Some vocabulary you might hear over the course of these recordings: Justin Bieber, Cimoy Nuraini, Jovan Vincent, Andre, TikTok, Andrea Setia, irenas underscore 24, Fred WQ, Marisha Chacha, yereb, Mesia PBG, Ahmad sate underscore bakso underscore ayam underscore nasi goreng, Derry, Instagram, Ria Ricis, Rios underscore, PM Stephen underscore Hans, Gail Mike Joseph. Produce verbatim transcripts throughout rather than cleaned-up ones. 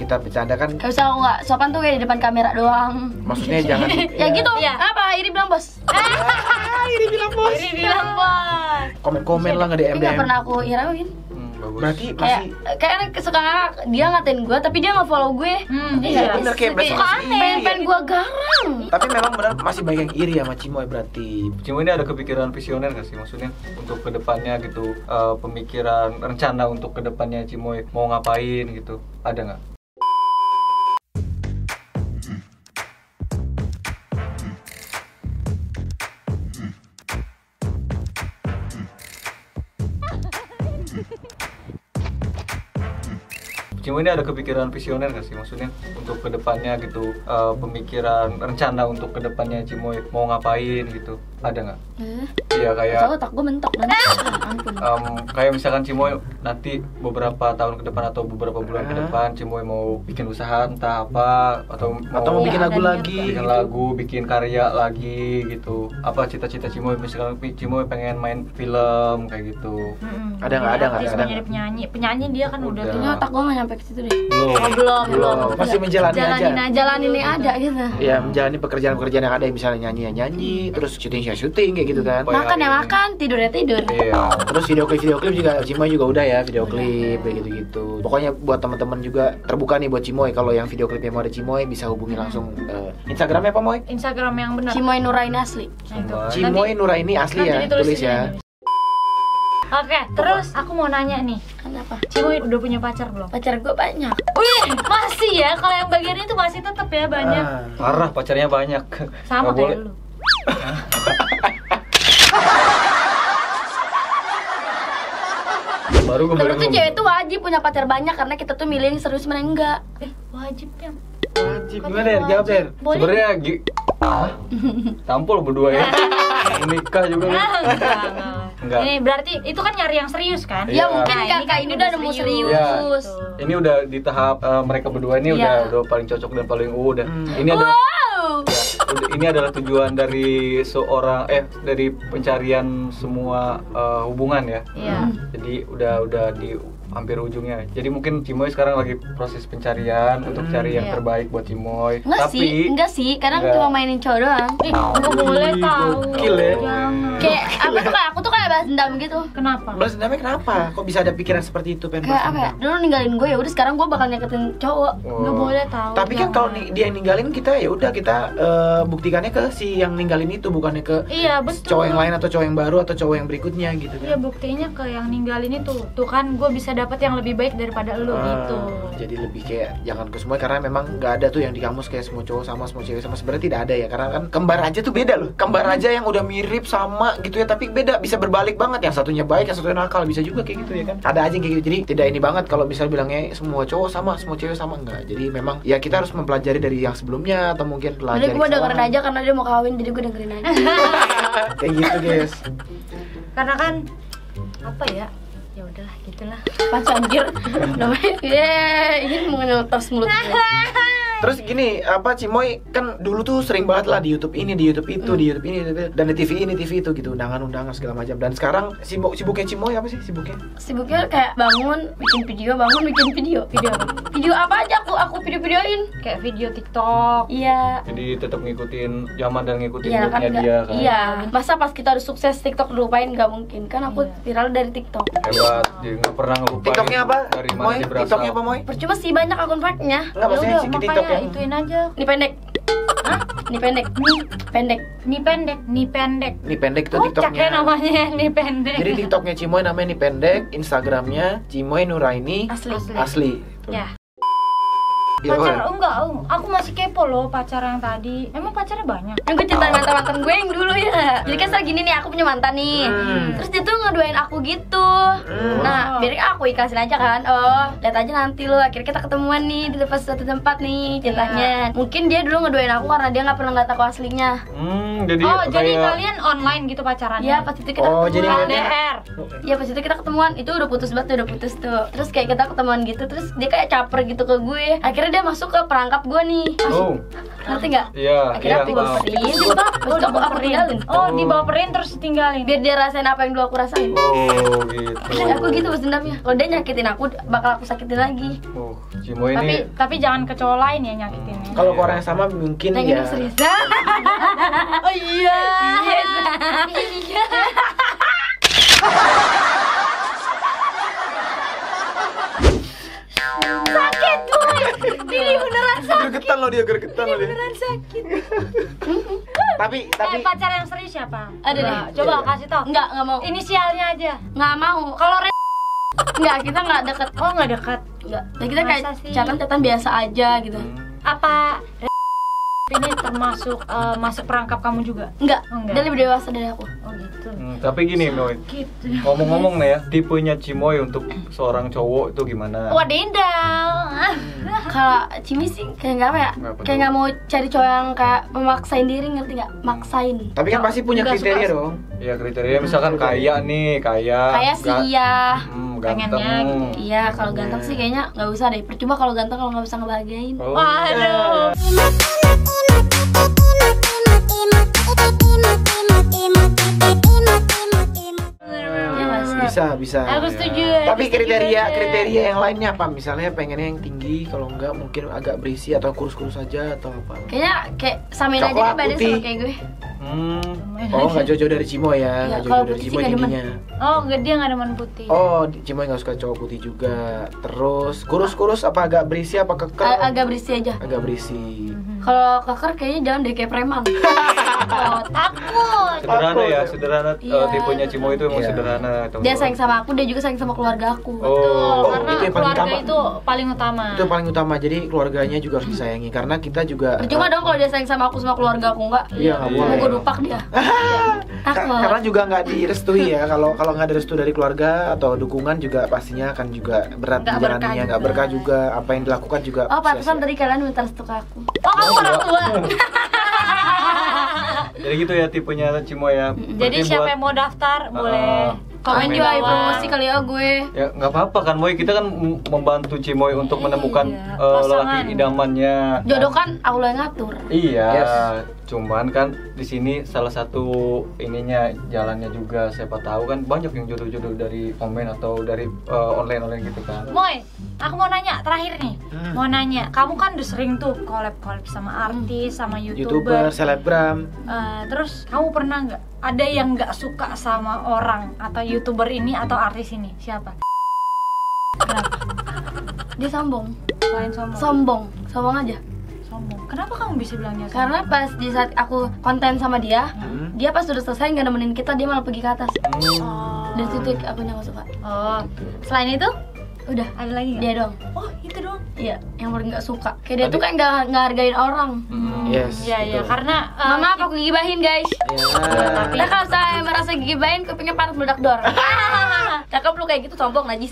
kita bercandakan. Gak usah, aku gak sopan tuh kayak di depan kamera doang. Maksudnya jangan ya gitu ya. Apa? Iri bilang bos. Iri bilang bos. Iri bilang bos. Komen-komen lah, nggak D M D M. Tapi gak pernah aku irawin. Berarti masih kayak suka dia ngatain gue tapi dia nggak follow gue. Hmm, iya, bener kayak suka aneh, pengen gue garang. Tapi memang benar masih banyak yang iri sama Cimoy berarti. Cimoy ini ada kepikiran visioner nggak sih, maksudnya untuk kedepannya gitu, uh, pemikiran rencana untuk kedepannya Cimoy mau ngapain gitu, ada nggak? Cimoy ini ada kepikiran visioner nggak sih, maksudnya untuk kedepannya gitu, uh, pemikiran rencana untuk kedepannya Cimoy mau ngapain gitu, ada nggak? Iya eh, kayak. Soalnya otak gue mentok nanti. Ampun. Um, kayak misalkan Cimoy nanti beberapa tahun ke depan atau beberapa bulan ke depan, Cimoy mau bikin usaha entah apa atau mau, atau mau bikin ya, lagu lagi, gitu. bikin lagu, bikin karya lagi gitu. Apa cita-cita Cimoy misalkan Cimoy pengen main film kayak gitu? Hmm. Ada nggak? Ada nggak? Ada. Jadi penyanyi, penyanyi dia kan udah. Ternyata otak gue nggak sampai ke situ deh. Belum, oh, belum, belum. Masih menjalani jalanin aja. Jalanin yang ada gitu. Iya, menjalani pekerjaan-pekerjaan yang ada, misalnya nyanyi ya nyanyi, terus syuting ya syuting kayak gitu kan. Makan ya makan, tidur ya tidur. Iya. Terus video klip video klip juga Cimoy juga udah ya, video klip kayak gitu-gitu. Pokoknya buat teman-teman juga terbuka nih buat Cimoy, kalau yang video klipnya mau ada Cimoy bisa hubungi langsung uh, Instagramnya apa Moy? Instagram yang benar. Cimoy Nuraini asli. Cimoy Nuraini asli ya, tulis ya. Oke, terus aku mau nanya nih. Kenapa? Cimoy udah punya pacar belum? Pacar gue banyak. Wih, masih ya? Kalau yang bagian itu masih tetap ya banyak. Ah, parah, pacarnya banyak. Sama kayak lu. Baru gue bilang. Terus tuh cewek tuh wajib punya pacar banyak karena kita tuh milih serius mana enggak. Eh, wajibnya. Wajib. Gimana Der? Jawab Der. Sebenarnya ah, tampol berdua ya. Nikah juga nih. Enggak. Ini berarti itu kan nyari yang serius kan? Ya, ya mungkin nah, kakak ini, ini udah nemu serius. serius. Ya. Ini udah di tahap uh, mereka berdua ini ya. udah udah paling cocok dan paling udah. Hmm. Ini wow. adalah ya, ini adalah tujuan dari seorang eh dari pencarian semua uh, hubungan ya. ya. Jadi udah udah di hampir ujungnya. Jadi mungkin Cimoy sekarang lagi proses pencarian hmm. untuk cari yang ya. terbaik buat Cimoy. Enggak Tapi, sih, enggak sih. Kadang enggak. cuma mainin cowok doang. Ih, enggak boleh tahu. Kayak apa tuh kayak aku tuh kayak balas dendam gitu. Kenapa? Balas dendamnya kenapa? Kok bisa ada pikiran seperti itu pengen balas dendam? Dulu ninggalin gue ya udah sekarang gue bakal nyakitin cowok. Enggak oh. boleh tahu. Tapi kan kalau dia yang ninggalin kita ya udah kita uh, buktikannya ke si yang ninggalin itu, bukannya ke iya, betul. cowok yang lain atau cowok yang baru atau cowok yang berikutnya gitu kan. Iya, buktinya ke yang ninggalin itu. Tuh kan gue bisa dapat yang lebih baik daripada lu ah, gitu. Jadi lebih kayak jangan ke semua, karena memang nggak ada tuh yang di kamus kayak semua cowok sama semua cewek sama, sebenarnya tidak ada ya, karena kan kembar aja tuh beda loh. Kembar aja yang udah mirip sama gitu ya tapi beda, bisa berbalik banget, yang satunya baik yang satunya nakal, bisa juga kayak gitu ya kan. Ada aja yang kayak gitu. Jadi tidak ini banget kalau misal bilangnya semua cowok sama semua cewek sama, enggak. Jadi memang ya kita harus mempelajari dari yang sebelumnya atau mungkin pelajari. Jadi gue dengerin aja karena dia mau kawin jadi gue dengerin aja. Kayak gitu guys. Karena kan apa ya? Ya udahlah gitulah pas anjir namanya yeah, ingin mengenal tas mulut. Terus gini, apa Cimoy kan dulu tuh sering banget lah di YouTube ini, di YouTube itu, mm. di YouTube ini, dan di T V ini, T V itu gitu, undangan-undangan segala macam. Dan sekarang sibuk sibuknya Cimoy apa sih sibuknya? Sibuknya kayak bangun, bikin video, bangun, bikin video, video. Video apa aja aku aku video-videoin, kayak video TikTok. Iya. Jadi tetap ngikutin zaman dan ngikutin ya, kan, dia kan. Iya. Masa pas kita udah sukses TikTok dilupain nggak mungkin. Kan aku iya. viral dari TikTok. Hebat, jadi nggak pernah ngelupain. TikToknya apa? Dari mana Moy? TikToknya apa Moy? Percuma sih banyak akun fake-nya. Enggak maksudnya si TikTok. Ya, ituin aja. Ini pendek. Hah? Ini pendek. Ini pendek. Ini pendek. Ini pendek. Ini pendek tuh TikToknya. Oh, cakep namanya. Ini pendek. Jadi TikToknya Cimoy namanya ini pendek. Instagramnya Cimoy Nuraini asli. Asli. asli. Ya. Ya, pacar oh. enggak, oh. aku masih kepo loh pacar yang tadi. Emang pacarnya banyak? Yang gue ceritain mantan-mantan gue yang dulu ya. Jadi kan setelah gini nih, aku punya mantan nih hmm. Terus dia tuh ngeduain aku gitu hmm. Nah, biar aku ikhlasin aja kan. Oh, lihat aja nanti lo, akhirnya kita ketemuan nih di tempat suatu tempat nih ceritanya yeah. Mungkin dia dulu ngeduain aku karena dia gak pernah ngeliat aku aslinya hmm, jadi Oh, kayak... jadi kalian online gitu pacarannya? Iya, pas itu kita oh, ketemuan L D R. Iya, pas itu kita ketemuan, itu udah putus banget, udah putus tuh. Terus kayak kita ketemuan gitu, terus dia kayak caper gitu ke gue. Akhirnya akhirnya dia masuk ke perangkap gue nih. Oh. Ngerti nggak? Iya. Akhirnya aku baperin, juga aku aku tinggalin. Oh, dibaperin terus tinggalin. Biar dia rasain apa yang dulu aku rasain. Oh, gitu. Akhirnya aku gitu bos dendamnya. Kalau dia nyakitin aku, bakal aku sakitin lagi. Oh, Cimoy ini. Tapi tapi jangan ke cowok lain ya nyakitin. Kalau ke orang yang sama mungkin ya. Oh iya. Iya. Sakit gue, ini beneran sakit. Gergetan loh dia, gergetan loh dia. Beneran sakit. Tapi, tapi. Eh, pacar yang serius siapa? Ada deh. Coba kasih tau. Enggak, enggak mau. Inisialnya aja. Enggak mau. Kalau re. Enggak, kita enggak dekat. Oh, enggak dekat. Enggak. Kita kayak catatan-catatan biasa aja gitu. Apa? Ini termasuk uh, masuk perangkap kamu juga? Enggak, enggak. Dia lebih dewasa dari aku. Oh gitu. Hmm, tapi gini Noy, ngomong-ngomong nih ya, tipenya Cimoy untuk seorang cowok itu gimana? Wah dendal. Hmm. Kalau Cimi sih kayak nggak apa ya? Gak kayak nggak mau cari cowok yang kayak memaksain diri, ngerti nggak? Maksain. Tapi kan pasti punya kriteria dong. Iya kriteria, misalkan hmm. kaya nih, kaya. Kaya sih iya. Hmm, ganteng. Gitu. Iya kalau ganteng sih kayaknya nggak usah deh. Percuma kalau ganteng kalau nggak bisa ngebahagiain. Oh. Waduh. Bisa, bisa. Aku setuju. Ya. Tapi kriteria kriteria yang lainnya apa? Misalnya pengennya yang tinggi, kalau enggak mungkin agak berisi atau kurus-kurus aja atau apa? Kayaknya kayak samain aja deh badan sama kayak gue. Hmm. Oh, enggak jauh-jauh dari Cimoy ya. Enggak jauh-jauh dari Cimoy ininya. Oh, enggak, dia enggak demen putih. Oh, Cimoy enggak suka cowok putih juga. Terus kurus-kurus apa agak berisi apa keker? Agak berisi aja. Agak berisi. Kalau keker kayaknya jangan deh kayak preman. Oh, takut. Sederhana ya, sederhana ya. Uh, tipenya Cimoy itu emang ya. Sederhana. Temen. Dia sayang sama aku, dia juga sayang sama keluarga aku. Oh. Betul, oh, karena itu keluarga utama. Itu paling utama. Itu paling utama, jadi keluarganya juga harus disayangi. Karena kita juga. Percuma uh, dong kalau dia sayang sama aku sama keluarga aku enggak. Iya, nggak boleh. Gue dupak dia. Takut. Karena juga nggak direstui ya. Kalau kalau nggak ada restu dari keluarga atau dukungan juga pastinya akan juga berat jalannya, nggak berkah juga. Apa yang dilakukan juga. Oh, pantesan tadi kalian minta restu ke aku. Oh, kamu orang tua. Jadi gitu ya tipenya Cimoy ya. Jadi siapa buat, yang mau daftar uh, boleh komen juga ya promosi kali ya gue. Ya nggak apa-apa kan Moy, kita kan membantu Cimoy untuk e, menemukan iya. uh, lelaki idamannya. Jodoh kan Allah yang ngatur. Iya. Yes. Cuman kan di sini salah satu ininya jalannya juga, siapa tahu kan banyak yang jodoh-jodoh dari online atau dari uh, online-online gitu kan. Moy, aku mau nanya terakhir nih. Hmm. Mau nanya, kamu kan udah sering tuh collab-collab sama artis, sama YouTuber, YouTuber selebgram. Uh, terus kamu pernah nggak ada yang nggak suka sama orang atau YouTuber ini atau artis ini? Siapa? Kenapa? Dia sombong. Selain sombong. Sombong, sombong aja. Sombong. Kenapa kamu bisa bilangnya sombong? Karena pas di saat aku konten sama dia, hmm. dia pas sudah selesai nggak nemenin kita, dia malah pergi ke atas. Oh. Dari situ aku nggak suka. Oh. Selain itu, udah ada lagi gak? Dia dong. Oh itu dong. Iya, yang paling nggak suka. Kayak dia Adi. Tuh kan nggak nggak hargain orang. Hmm. Yes. Iya iya. Karena uh, mama apa aku gibahin guys. Yeah. Tapi nah, kalau saya merasa gibahin, kupingnya panas meledak dor. Cakep lu kayak gitu sombong najis.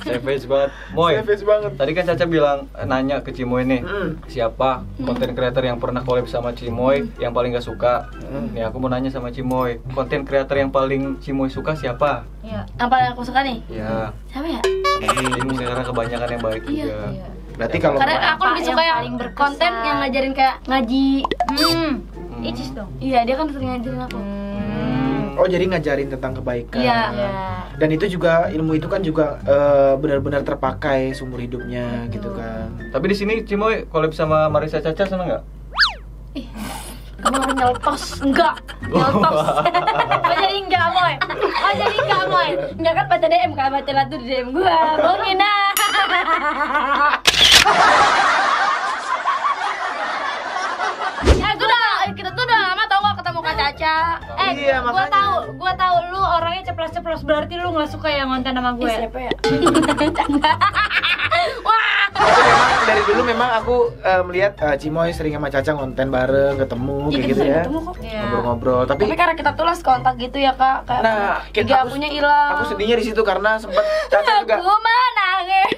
Savage banget, Moy. Savage banget. Tadi kan Caca bilang nanya ke Cimoy nih, mm. siapa konten mm. creator yang pernah collab sama Cimoy mm. yang paling gak suka? Mm. Nih aku mau nanya sama Cimoy, konten creator yang paling Cimoy suka siapa? Iya. Yang paling aku suka nih? Iya. Siapa ya? Ini karena kebanyakan yang baik iya, juga. Iya. Berarti kalau karena aku lebih suka yang, yang berkonten yang ngajarin kayak ngaji. Hmm. Mm. Icis dong. Iya, dia kan sering ngajarin aku. Mm. Oh jadi ngajarin tentang kebaikan. Iya. Ya. Dan itu juga ilmu itu kan juga uh, benar-benar terpakai seumur hidupnya. Betul. Gitu kan. Tapi di sini Cimoy collab sama Marisha Chacha seneng nggak? Ih, kemarin nyelpos enggak? Nyelpos. Oh jadi enggak Moy. Oh jadi enggak Moy. Enggak kan baca D M kan baca latu di D M gua. Bohongin ah. Caca, eh, iya, gue tahu, gue tahu lu orangnya ceplos-ceplos berarti lu nggak suka yang ngonten sama gue. Siapa ya? Wah. Tapi memang dari dulu memang aku uh, melihat uh, Cimoy sering sama Caca ngonten bareng, ketemu, ya, kayak gitu ya. Ngobrol-ngobrol. Tapi, tapi karena kita tulas kontak gitu ya kak. Kayak nah, kita punya hilang. Aku sedihnya di situ karena sempat Caca juga. Aku menangis.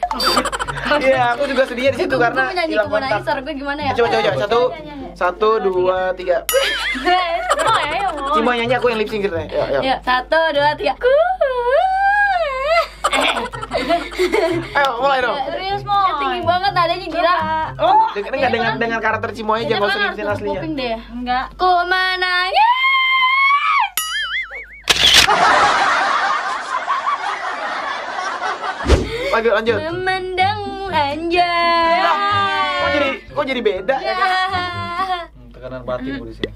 Iya, aku juga sedihnya di situ karena hilang kontak. Gue gimana ya? Coba, coba, coba. Satu. Satu, dua, tiga. Cimoy nyanyi, aku yang lip sync gitu. Satu, dua, tiga. Ayo, mulai dong. Serius, Moy. Oh, dengar dengar dengar dengar karakter Cimoy aja, enggak usah ngikutin aslinya. Enggak. Ku menangis. Lanjut lanjut. Memandang anjay. Kok jadi kok jadi beda ya kan? Tekanan batin gue di sini.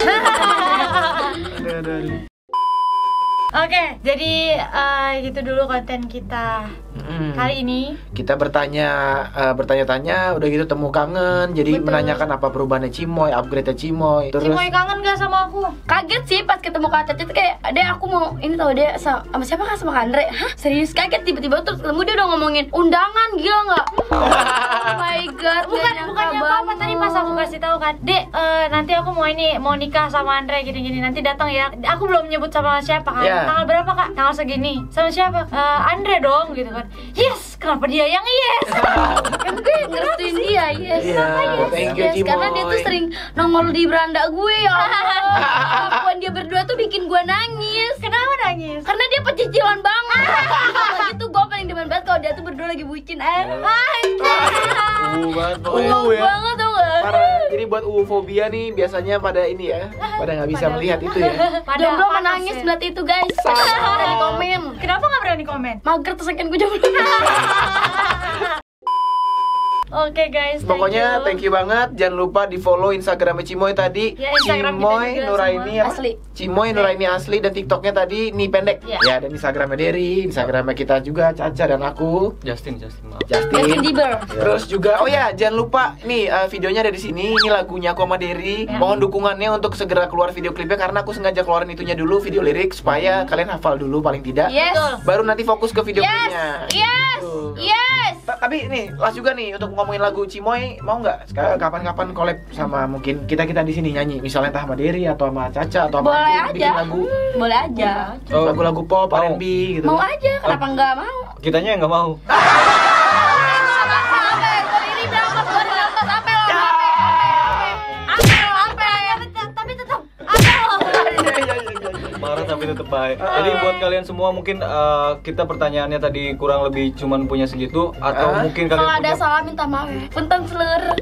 Oke, okay, jadi uh, gitu dulu konten kita mm. kali ini. Kita bertanya, uh, bertanya-tanya, udah gitu temu kangen. Jadi betul, menanyakan apa perubahannya Cimoy, upgrade-nya Cimoy. Terus, Cimoy kangen gak sama aku? Kaget sih pas ketemu Kak Caca, kayak dia aku mau ini tau dia sama siapa kan, sama Andre. Hah? Serius kaget tiba-tiba terus ketemu dia udah ngomongin undangan, gila nggak? Oh my god, bukan bukannya apa-apa tadi pas aku kasih tahu kan, Dek, uh, nanti aku mau ini mau nikah sama Andre gini-gini, nanti datang ya. Aku belum nyebut sama siapa kan. Yeah. Tanggal berapa Kak? Tanggal segini. Sama siapa? Uh, Andre dong gitu kan. Yes, kenapa dia yang yes? Kan gue ngertiin dia yes. Kenapa yes? Thank you, yes. Karena dia tuh sering nongol di beranda gue. Ya Allah. Kelakuan dia berdua tuh bikin gue nangis. Kenapa nangis? Karena dia pecicilan banget. Gitu gue paling demen banget kalau dia tuh berdua lagi bucin. Anjir. Wow banget dong. Para, jadi buat ufobia nih biasanya pada ini ya, pada nggak bisa pada melihat itu ya. Pada belum menangis ya. Melihat itu guys. Nggak berani komen. Kenapa nggak berani komen? Mager tersekan gue jomblo. Oke okay guys, thank pokoknya you. Thank you banget. Jangan lupa di follow Instagramnya Cimoy tadi ya, Instagram Cimoy Nuraini asli, Cimoy Nuraini asli, dan TikToknya tadi nih pendek ya. Ya, dan Instagramnya Derry, Instagramnya kita juga Caca dan aku Justin Justin maaf. Justin, Justin Bieber. Terus juga oh ya jangan lupa nih uh, videonya ada di sini, ini lagunya aku sama Derry ya. Mohon dukungannya untuk segera keluar video klipnya karena aku sengaja keluarin itunya dulu, video lirik supaya hmm. kalian hafal dulu paling tidak. Yes. Baru nanti fokus ke video yes. klipnya. Yes. Gitu. Yes. Tapi nih last juga nih untuk ngomongin lagu Cimoy, mau nggak kapan-kapan collab sama mungkin kita kita di sini nyanyi misalnya entah sama Derry atau sama Caca atau sama boleh aku, aja bikin lagu hmm, boleh aja lagu-lagu pop R and B gitu mau aja kenapa oh. nggak mau kitanya nggak mau tapi tetap baik. Okay. Jadi buat kalian semua mungkin uh, kita pertanyaannya tadi kurang lebih cuman punya segitu atau uh, mungkin kalau ada punya... salah minta maaf. Puntang seluruh.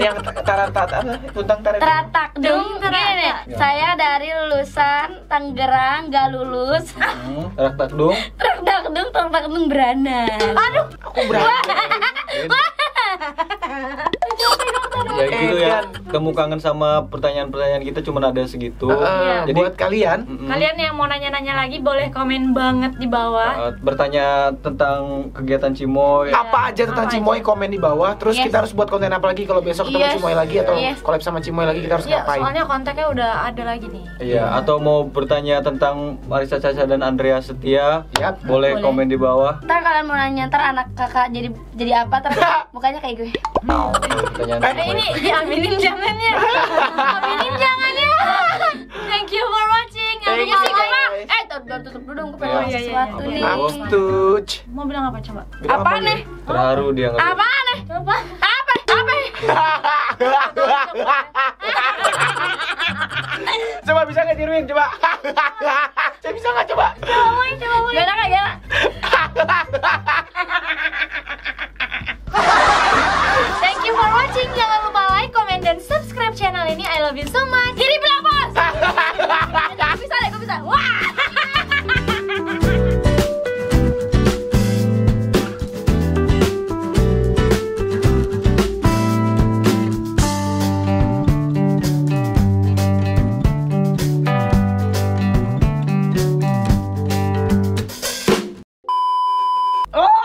Yang taratat apa? Puntang taratak. Taratak dong. Gini, saya dari lulusan Tangerang, gak lulus. Hmm. Taratak dong. Taratak dong, taratak dong beranak. Aduh, aku beranak. Ya gitu ya. Kamu kangen sama pertanyaan-pertanyaan kita cuma ada segitu. Uh, Jadi buat kalian, mm -mm. kalian yang mau nanya-nanya lagi boleh komen banget di bawah. Uh, bertanya tentang kegiatan Cimoy. Yeah. Apa aja tentang apa Cimoy aja. Komen di bawah. Terus yes. kita harus buat konten apa lagi kalau besok ketemu yes. Cimoy lagi atau yes. collab sama Cimoy lagi kita harus yeah, ngapain? Soalnya kontaknya udah ada lagi nih. Iya, yeah. atau mau bertanya tentang Marisha Chacha dan Andrea Setia, yep. boleh, boleh komen di bawah. Ntar kalian mau nanya ntar anak kakak jadi jadi apa? Ntar mukanya kayak gue. Mau pertanyaan ini diaminin jangan ya. Aminin jangan ya. Thank you for watching. Aminin sih koma. Eh, tutup dulu dong, gue pengen ngomong sesuatu nih. Mau bilang apa coba? Apa nih? Terharu dia nggak. Apa nih? Apa? Apa? Apa? Coba bisa nggak tiruin coba? Saya bisa nggak coba? Coba main, coba main. Gak ada nggak ya? Thank you for watching. Jangan lupa like, comment, dan subscribe channel ini. I love you so much. Jadi bilang bos. Aku bisa deh, aku bisa. Wah.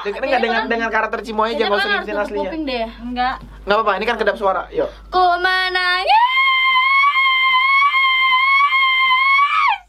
Dengar dengar dengar karakter Cimoy aja, nggak usah ngikutin aslinya. Enggak. Enggak apa-apa, ini kan kedap suara. Yuk. Ku mana